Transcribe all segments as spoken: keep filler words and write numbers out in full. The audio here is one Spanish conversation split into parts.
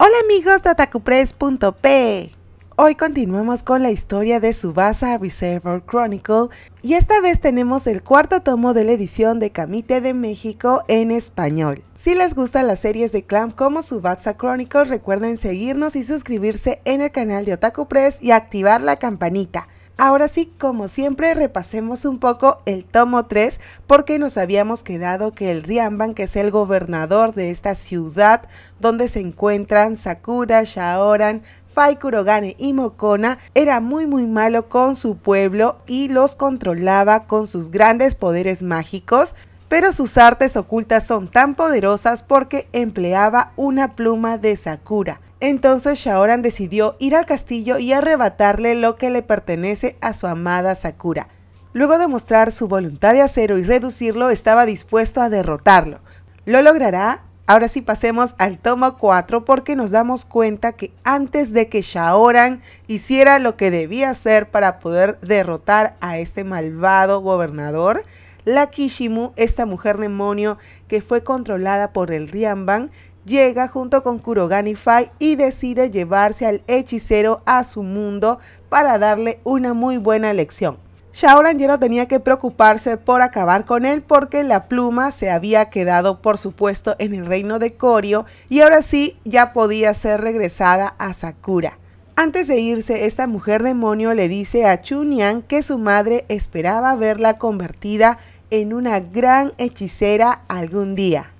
Hola amigos de Otakupress.p. Hoy continuamos con la historia de Tsubasa Reservoir Chronicle y esta vez tenemos el cuarto tomo de la edición de Kamite de México en español. Si les gustan las series de Clamp como Tsubasa Chronicle, recuerden seguirnos y suscribirse en el canal de Otakupress y activar la campanita. Ahora sí, como siempre, repasemos un poco el tomo tres porque nos habíamos quedado que el Ryanban, que es el gobernador de esta ciudad donde se encuentran Sakura, Shaoran, Fye, Kurogane y Mokona, era muy muy malo con su pueblo y los controlaba con sus grandes poderes mágicos, pero sus artes ocultas son tan poderosas porque empleaba una pluma de Sakura. Entonces Shaoran decidió ir al castillo y arrebatarle lo que le pertenece a su amada Sakura. Luego de mostrar su voluntad de acero y reducirlo, estaba dispuesto a derrotarlo. ¿Lo logrará? Ahora sí pasemos al tomo cuatro porque nos damos cuenta que antes de que Shaoran hiciera lo que debía hacer para poder derrotar a este malvado gobernador, la Kishimu, esta mujer demonio que fue controlada por el Ryanban, llega junto con Kurogane y Fye y decide llevarse al hechicero a su mundo para darle una muy buena lección. Shaoran ya no tenía que preocuparse por acabar con él porque la pluma se había quedado por supuesto en el reino de Koryo y ahora sí ya podía ser regresada a Sakura. Antes de irse, esta mujer demonio le dice a Chun Yang que su madre esperaba verla convertida en una gran hechicera algún día.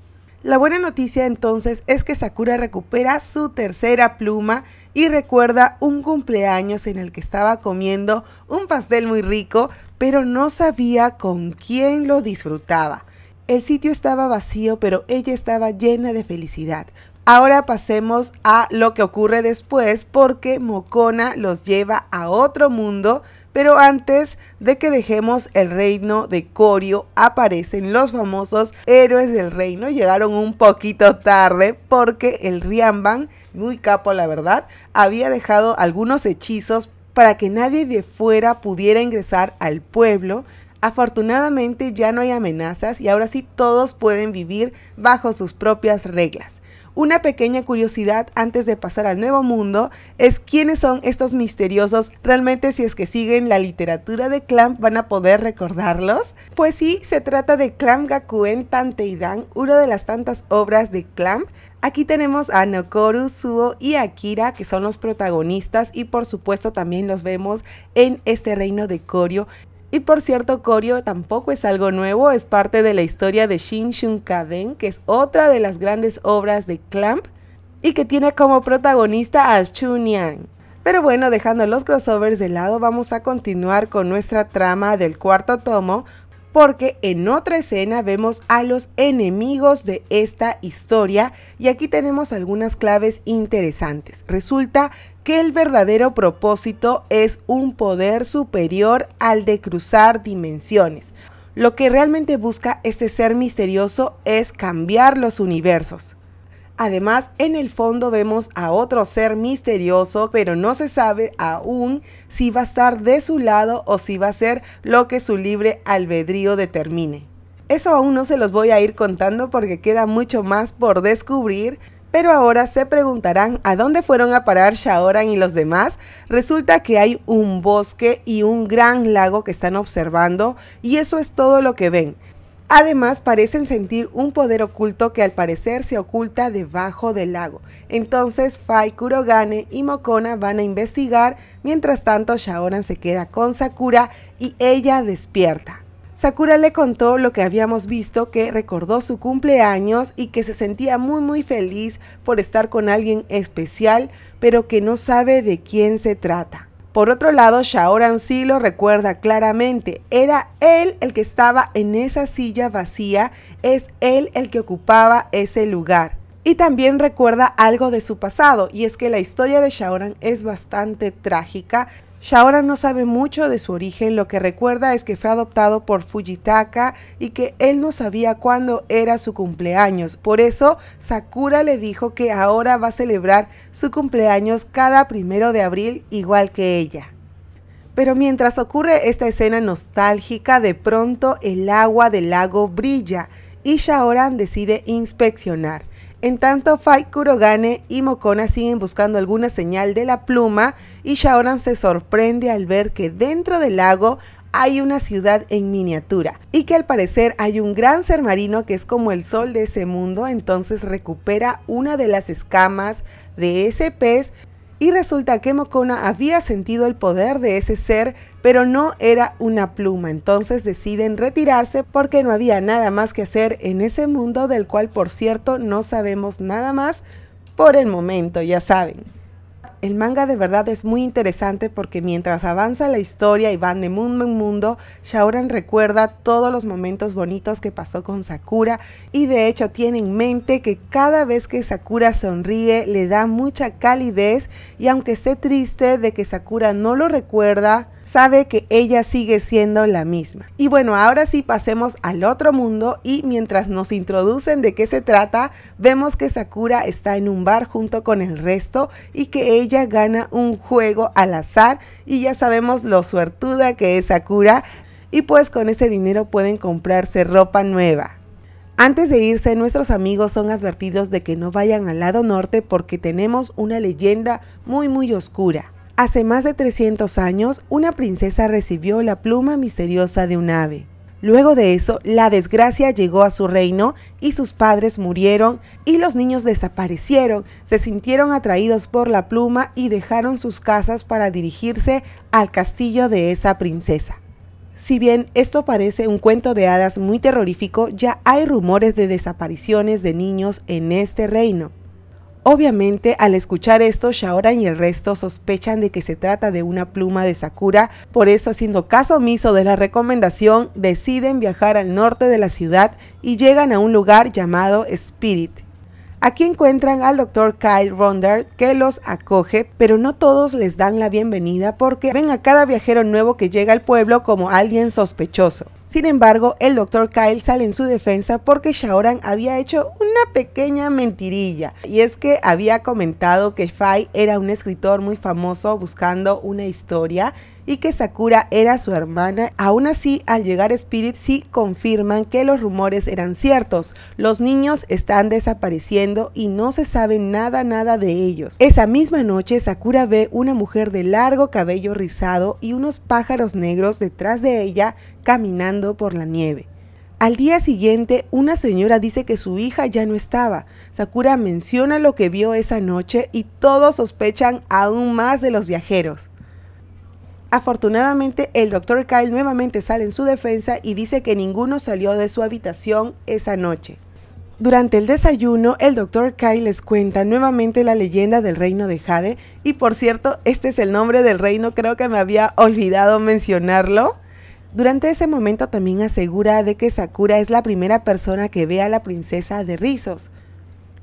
La buena noticia entonces es que Sakura recupera su tercera pluma y recuerda un cumpleaños en el que estaba comiendo un pastel muy rico, pero no sabía con quién lo disfrutaba. El sitio estaba vacío, pero ella estaba llena de felicidad. Ahora pasemos a lo que ocurre después porque Mokona los lleva a otro mundo, pero antes de que dejemos el reino de Koryo aparecen los famosos héroes del reino. Llegaron un poquito tarde porque el Ryanban, muy capo la verdad, había dejado algunos hechizos para que nadie de fuera pudiera ingresar al pueblo. Afortunadamente ya no hay amenazas y ahora sí todos pueden vivir bajo sus propias reglas. Una pequeña curiosidad antes de pasar al nuevo mundo es quiénes son estos misteriosos. Realmente, si es que siguen la literatura de Clamp, van a poder recordarlos. Pues sí, se trata de Clamp Gakuen Tanteidan, una de las tantas obras de Clamp. Aquí tenemos a Nokoru, Suo y Akira, que son los protagonistas y por supuesto también los vemos en este reino de Koryo. Y por cierto, Koryo tampoco es algo nuevo, es parte de la historia de Shin Shun Kaden, que es otra de las grandes obras de Clamp y que tiene como protagonista a Chun Yang. Pero bueno, dejando los crossovers de lado, vamos a continuar con nuestra trama del cuarto tomo, porque en otra escena vemos a los enemigos de esta historia y aquí tenemos algunas claves interesantes. Resulta que el verdadero propósito es un poder superior al de cruzar dimensiones. Lo que realmente busca este ser misterioso es cambiar los universos. Además, en el fondo vemos a otro ser misterioso, pero no se sabe aún si va a estar de su lado o si va a ser lo que su libre albedrío determine. Eso aún no se los voy a ir contando porque queda mucho más por descubrir, pero ahora se preguntarán a dónde fueron a parar Shaoran y los demás. Resulta que hay un bosque y un gran lago que están observando y eso es todo lo que ven. Además, parecen sentir un poder oculto que al parecer se oculta debajo del lago. Entonces, Fye, Kurogane y Mokona van a investigar. Mientras tanto, Shaoran se queda con Sakura y ella despierta. Sakura le contó lo que habíamos visto, que recordó su cumpleaños y que se sentía muy muy feliz por estar con alguien especial, pero que no sabe de quién se trata. Por otro lado, Shaoran sí lo recuerda claramente, era él el que estaba en esa silla vacía, es él el que ocupaba ese lugar. Y también recuerda algo de su pasado, y es que la historia de Shaoran es bastante trágica. Shaoran no sabe mucho de su origen, lo que recuerda es que fue adoptado por Fujitaka y que él no sabía cuándo era su cumpleaños. Por eso Sakura le dijo que ahora va a celebrar su cumpleaños cada primero de abril igual que ella. Pero mientras ocurre esta escena nostálgica, de pronto el agua del lago brilla y Shaoran decide inspeccionar. En tanto, Fye, Kurogane y Mokona siguen buscando alguna señal de la pluma y Shaoran se sorprende al ver que dentro del lago hay una ciudad en miniatura y que al parecer hay un gran ser marino que es como el sol de ese mundo. Entonces recupera una de las escamas de ese pez y resulta que Mokona había sentido el poder de ese ser, pero no era una pluma. Entonces deciden retirarse porque no había nada más que hacer en ese mundo, del cual por cierto no sabemos nada más por el momento, ya saben. El manga de verdad es muy interesante porque mientras avanza la historia y van de mundo en mundo, Shaoran recuerda todos los momentos bonitos que pasó con Sakura y de hecho tiene en mente que cada vez que Sakura sonríe le da mucha calidez, y aunque esté triste de que Sakura no lo recuerda, sabe que ella sigue siendo la misma. Y bueno, ahora sí pasemos al otro mundo, y mientras nos introducen de qué se trata, vemos que Sakura está en un bar junto con el resto y que ella gana un juego al azar, y ya sabemos lo suertuda que es Sakura, y pues con ese dinero pueden comprarse ropa nueva. Antes de irse, nuestros amigos son advertidos de que no vayan al lado norte porque tenemos una leyenda muy muy oscura. Hace más de trescientos años, una princesa recibió la pluma misteriosa de un ave. Luego de eso, la desgracia llegó a su reino y sus padres murieron y los niños desaparecieron. Se sintieron atraídos por la pluma y dejaron sus casas para dirigirse al castillo de esa princesa. Si bien esto parece un cuento de hadas muy terrorífico, ya hay rumores de desapariciones de niños en este reino. Obviamente, al escuchar esto, Shaoran y el resto sospechan de que se trata de una pluma de Sakura. Por eso, haciendo caso omiso de la recomendación, deciden viajar al norte de la ciudad y llegan a un lugar llamado Spirit. Aquí encuentran al doctor Kyle Ronder, que los acoge, pero no todos les dan la bienvenida porque ven a cada viajero nuevo que llega al pueblo como alguien sospechoso. Sin embargo, el doctor Kyle sale en su defensa porque Shaoran había hecho una pequeña mentirilla, y es que había comentado que Fye era un escritor muy famoso buscando una historia y que Sakura era su hermana. Aún así, al llegar a Spirit sí confirman que los rumores eran ciertos. Los niños están desapareciendo y no se sabe nada nada de ellos. Esa misma noche, Sakura ve una mujer de largo cabello rizado y unos pájaros negros detrás de ella caminando por la nieve. Al día siguiente, una señora dice que su hija ya no estaba. Sakura menciona lo que vio esa noche y todos sospechan aún más de los viajeros. Afortunadamente, el doctor Kyle nuevamente sale en su defensa y dice que ninguno salió de su habitación esa noche. Durante el desayuno, el doctor Kyle les cuenta nuevamente la leyenda del reino de Jade, y por cierto, este es el nombre del reino, creo que me había olvidado mencionarlo. Durante ese momento también asegura de que Sakura es la primera persona que ve a la princesa de rizos.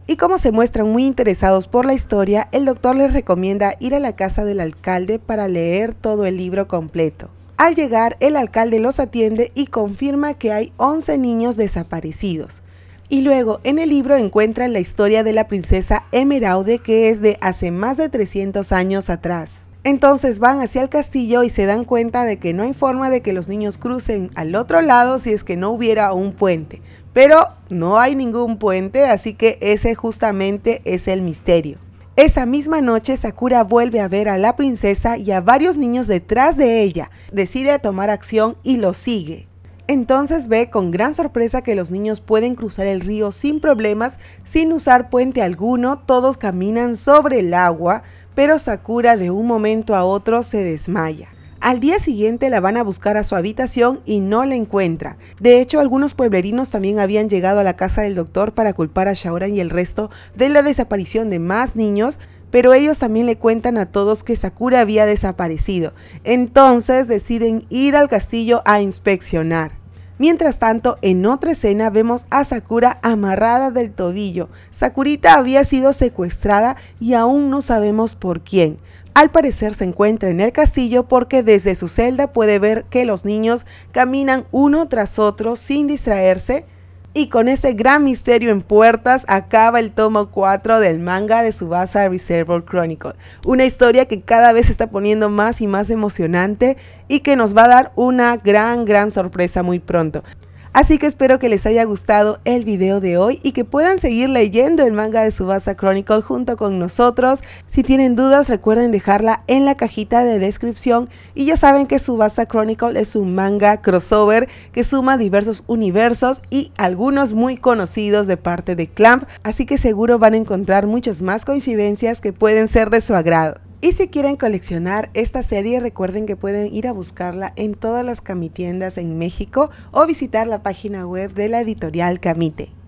Y como se muestran muy interesados por la historia, el doctor les recomienda ir a la casa del alcalde para leer todo el libro completo. Al llegar, el alcalde los atiende y confirma que hay once niños desaparecidos. Y luego, en el libro encuentran la historia de la princesa Emeraude, que es de hace más de trescientos años atrás. Entonces van hacia el castillo y se dan cuenta de que no hay forma de que los niños crucen al otro lado si es que no hubiera un puente. Pero no hay ningún puente, así que ese justamente es el misterio. Esa misma noche, Sakura vuelve a ver a la princesa y a varios niños detrás de ella. Decide tomar acción y los sigue. Entonces ve con gran sorpresa que los niños pueden cruzar el río sin problemas, sin usar puente alguno, todos caminan sobre el agua, pero Sakura de un momento a otro se desmaya. Al día siguiente la van a buscar a su habitación y no la encuentran. De hecho, algunos pueblerinos también habían llegado a la casa del doctor para culpar a Shaoran y el resto de la desaparición de más niños, pero ellos también le cuentan a todos que Sakura había desaparecido. Entonces deciden ir al castillo a inspeccionar. Mientras tanto, en otra escena vemos a Sakura amarrada del tobillo. Sakurita había sido secuestrada y aún no sabemos por quién. Al parecer se encuentra en el castillo porque desde su celda puede ver que los niños caminan uno tras otro sin distraerse. Y con este gran misterio en puertas acaba el tomo cuatro del manga de Tsubasa Reservoir Chronicle. Una historia que cada vez se está poniendo más y más emocionante y que nos va a dar una gran, gran sorpresa muy pronto. Así que espero que les haya gustado el video de hoy y que puedan seguir leyendo el manga de Tsubasa Chronicle junto con nosotros. Si tienen dudas, recuerden dejarla en la cajita de descripción. Y ya saben que Tsubasa Chronicle es un manga crossover que suma diversos universos y algunos muy conocidos de parte de Clamp, así que seguro van a encontrar muchas más coincidencias que pueden ser de su agrado. Y si quieren coleccionar esta serie, recuerden que pueden ir a buscarla en todas las Kamitiendas en México o visitar la página web de la editorial Kamite.